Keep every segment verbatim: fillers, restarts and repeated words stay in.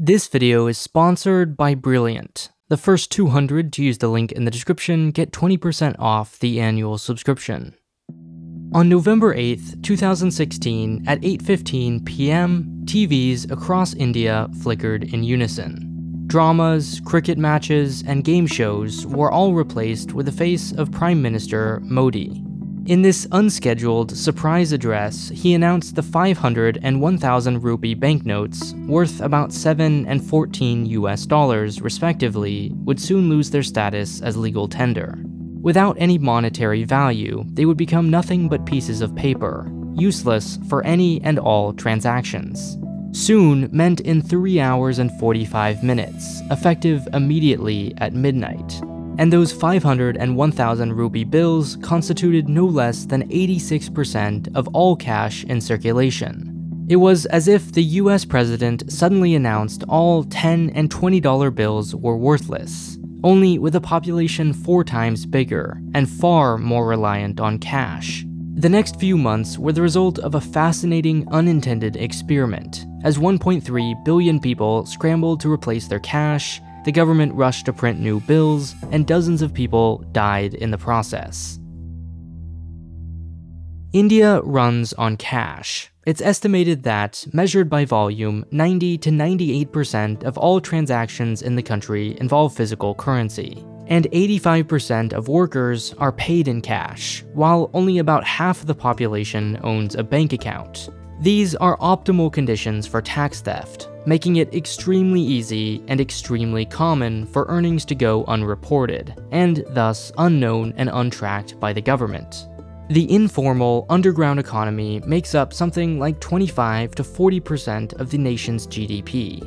This video is sponsored by Brilliant. The first two hundred to use the link in the description get twenty percent off the annual subscription. On November eighth, two thousand sixteen, at eight fifteen p m, T Vs across India flickered in unison. Dramas, cricket matches, and game shows were all replaced with the face of Prime Minister Modi. In this unscheduled surprise address, he announced the five hundred and one thousand rupee banknotes, worth about seven and fourteen U S dollars respectively, would soon lose their status as legal tender. Without any monetary value, they would become nothing but pieces of paper, useless for any and all transactions. Soon meant in three hours and forty-five minutes, effective immediately at midnight. And those five hundred and one thousand rupee bills constituted no less than eighty-six percent of all cash in circulation. It was as if the U S president suddenly announced all ten and twenty dollar bills were worthless, only with a population four times bigger and far more reliant on cash. The next few months were the result of a fascinating, unintended experiment. As one point three billion people scrambled to replace their cash, the government rushed to print new bills, and dozens of people died in the process. India runs on cash. It's estimated that, measured by volume, ninety to ninety-eight percent of all transactions in the country involve physical currency, and eighty-five percent of workers are paid in cash, while only about half of the population owns a bank account. These are optimal conditions for tax theft, making it extremely easy and extremely common for earnings to go unreported, and thus unknown and untracked by the government. The informal, underground economy makes up something like twenty-five to forty percent of the nation's G D P.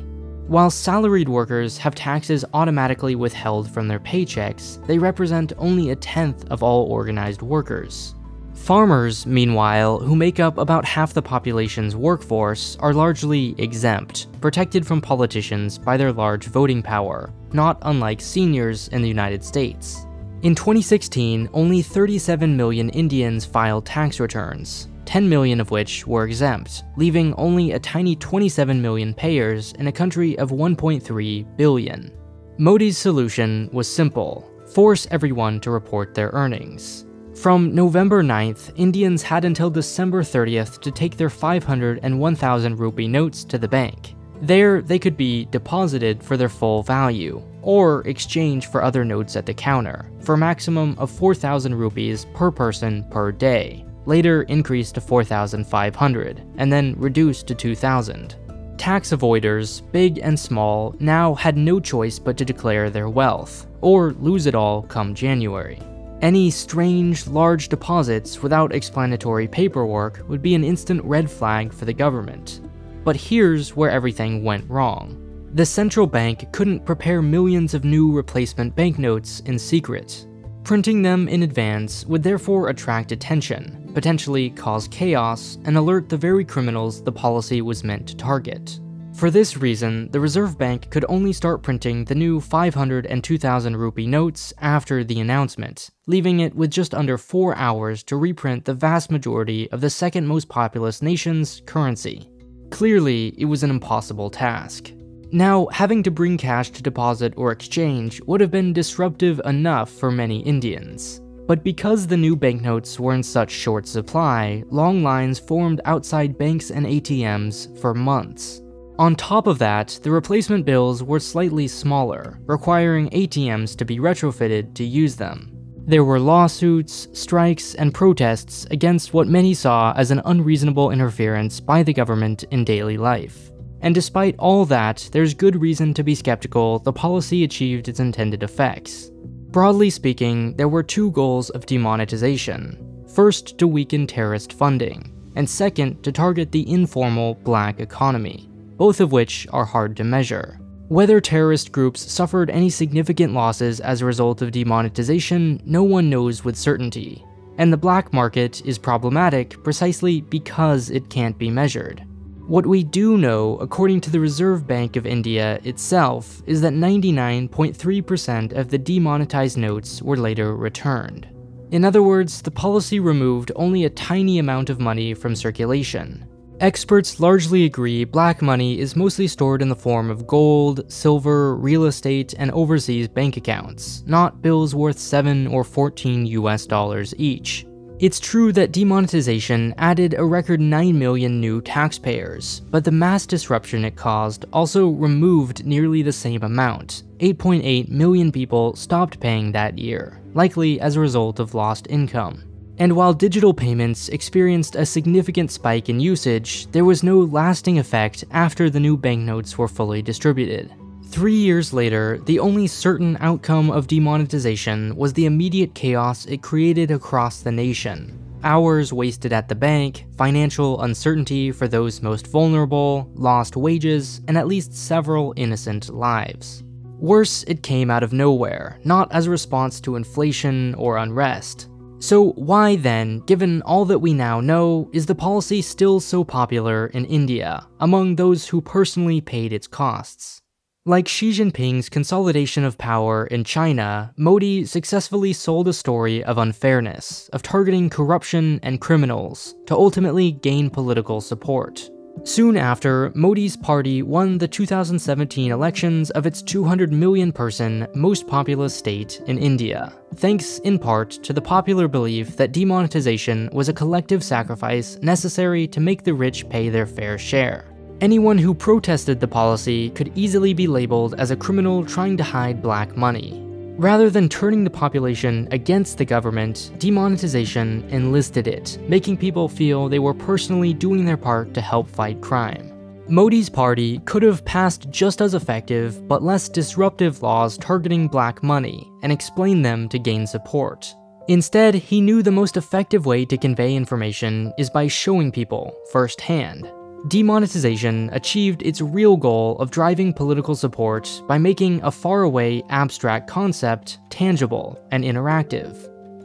While salaried workers have taxes automatically withheld from their paychecks, they represent only a tenth of all organized workers. Farmers, meanwhile, who make up about half the population's workforce, are largely exempt, protected from politicians by their large voting power, not unlike seniors in the United States. In twenty sixteen, only thirty-seven million Indians filed tax returns, ten million of which were exempt, leaving only a tiny twenty-seven million payers in a country of one point three billion. Modi's solution was simple: force everyone to report their earnings. From November ninth, Indians had until December thirtieth to take their five hundred and one thousand rupee notes to the bank. There, they could be deposited for their full value, or exchanged for other notes at the counter, for a maximum of four thousand rupees per person per day, later increased to four thousand five hundred, and then reduced to two thousand. Tax avoiders, big and small, now had no choice but to declare their wealth, or lose it all come January. Any strange, large deposits without explanatory paperwork would be an instant red flag for the government. But here's where everything went wrong. The central bank couldn't prepare millions of new replacement banknotes in secret. Printing them in advance would therefore attract attention, potentially cause chaos, and alert the very criminals the policy was meant to target. For this reason, the Reserve Bank could only start printing the new five hundred and two thousand rupee notes after the announcement, leaving it with just under four hours to reprint the vast majority of the second most populous nation's currency. Clearly, it was an impossible task. Now, having to bring cash to deposit or exchange would have been disruptive enough for many Indians. But because the new banknotes were in such short supply, long lines formed outside banks and A T Ms for months. On top of that, the replacement bills were slightly smaller, requiring A T Ms to be retrofitted to use them. There were lawsuits, strikes, and protests against what many saw as an unreasonable interference by the government in daily life. And despite all that, there's good reason to be skeptical the policy achieved its intended effects. Broadly speaking, there were two goals of demonetization. First, to weaken terrorist funding, and second, to target the informal black economy, both of which are hard to measure. Whether terrorist groups suffered any significant losses as a result of demonetization, no one knows with certainty. And the black market is problematic precisely because it can't be measured. What we do know, according to the Reserve Bank of India itself, is that ninety-nine point three percent of the demonetized notes were later returned. In other words, the policy removed only a tiny amount of money from circulation. Experts largely agree black money is mostly stored in the form of gold, silver, real estate, and overseas bank accounts, not bills worth seven or fourteen U S dollars each. It's true that demonetization added a record nine million new taxpayers, but the mass disruption it caused also removed nearly the same amount. eight point eight million people stopped paying that year, likely as a result of lost income. And while digital payments experienced a significant spike in usage, there was no lasting effect after the new banknotes were fully distributed. Three years later, the only certain outcome of demonetization was the immediate chaos it created across the nation. Hours wasted at the bank, financial uncertainty for those most vulnerable, lost wages, and at least several innocent lives. Worse, it came out of nowhere, not as a response to inflation or unrest. So why then, given all that we now know, is the policy still so popular in India, among those who personally paid its costs? Like Xi Jinping's consolidation of power in China, Modi successfully sold a story of unfairness, of targeting corruption and criminals, to ultimately gain political support. Soon after, Modi's party won the two thousand seventeen elections of its two hundred million person, most populous state in India, thanks in part to the popular belief that demonetization was a collective sacrifice necessary to make the rich pay their fair share. Anyone who protested the policy could easily be labeled as a criminal trying to hide black money. Rather than turning the population against the government, demonetization enlisted it, making people feel they were personally doing their part to help fight crime. Modi's party could have passed just as effective but less disruptive laws targeting black money and explained them to gain support. Instead, he knew the most effective way to convey information is by showing people firsthand. Demonetization achieved its real goal of driving political support by making a faraway, abstract concept tangible and interactive.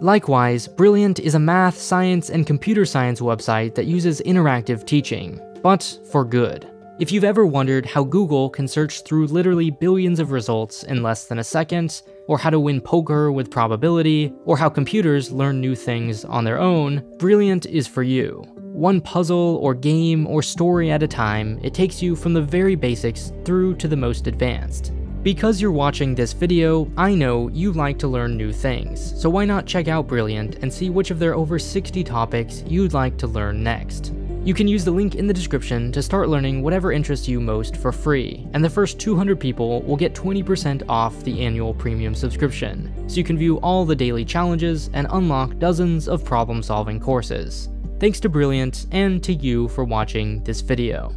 Likewise, Brilliant is a math, science, and computer science website that uses interactive teaching, but for good. If you've ever wondered how Google can search through literally billions of results in less than a second, or how to win poker with probability, or how computers learn new things on their own, Brilliant is for you. One puzzle or game or story at a time, it takes you from the very basics through to the most advanced. Because you're watching this video, I know you like to learn new things, so why not check out Brilliant and see which of their over sixty topics you'd like to learn next. You can use the link in the description to start learning whatever interests you most for free, and the first two hundred people will get twenty percent off the annual premium subscription, so you can view all the daily challenges and unlock dozens of problem-solving courses. Thanks to Brilliant and to you for watching this video.